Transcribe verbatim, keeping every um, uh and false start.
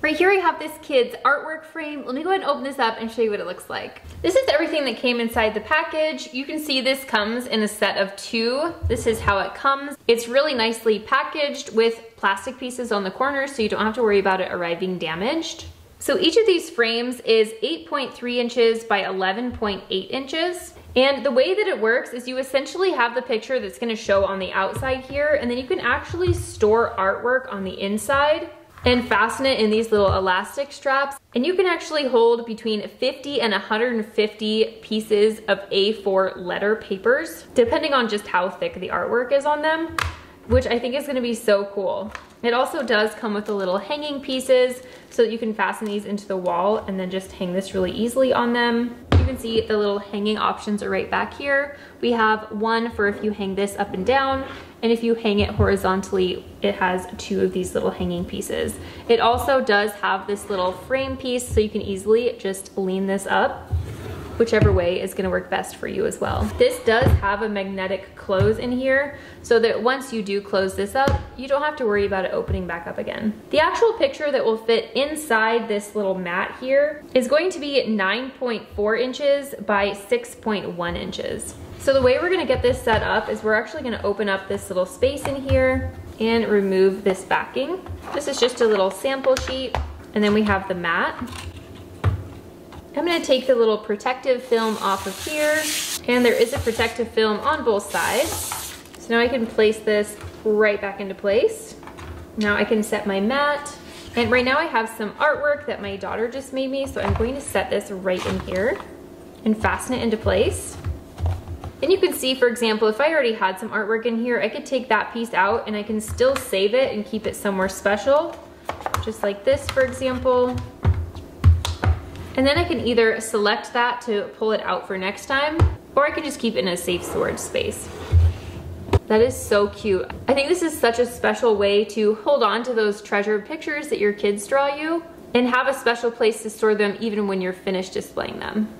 Right here we have this kid's artwork frame. Let me go ahead and open this up and show you what it looks like. This is everything that came inside the package. You can see this comes in a set of two. This is how it comes. It's really nicely packaged with plastic pieces on the corners, so you don't have to worry about it arriving damaged. So each of these frames is eight point three inches by eleven point eight inches. And the way that it works is you essentially have the picture that's gonna show on the outside here, and then you can actually store artwork on the inside and fasten it in these little elastic straps. And you can actually hold between fifty and one hundred fifty pieces of A four letter papers, depending on just how thick the artwork is on them, which I think is gonna be so cool. It also does come with the little hanging pieces so that you can fasten these into the wall and then just hang this really easily on them. You can see the little hanging options are right back here. We have one for if you hang this up and down, and if you hang it horizontally, it has two of these little hanging pieces. It also does have this little frame piece so you can easily just lean this up, whichever way is gonna work best for you as well. This does have a magnetic close in here so that once you do close this up, you don't have to worry about it opening back up again. The actual picture that will fit inside this little mat here is going to be nine point four inches by six point one inches. So the way we're gonna get this set up is we're actually gonna open up this little space in here and remove this backing. This is just a little sample sheet, and then we have the mat. I'm gonna take the little protective film off of here, and there is a protective film on both sides. So now I can place this right back into place. Now I can set my mat, and right now I have some artwork that my daughter just made me, so I'm going to set this right in here and fasten it into place. And you can see, for example, if I already had some artwork in here, I could take that piece out and I can still save it and keep it somewhere special, just like this, for example. And then I can either select that to pull it out for next time, or I can just keep it in a safe storage space. That is so cute. I think this is such a special way to hold on to those treasured pictures that your kids draw you and have a special place to store them even when you're finished displaying them.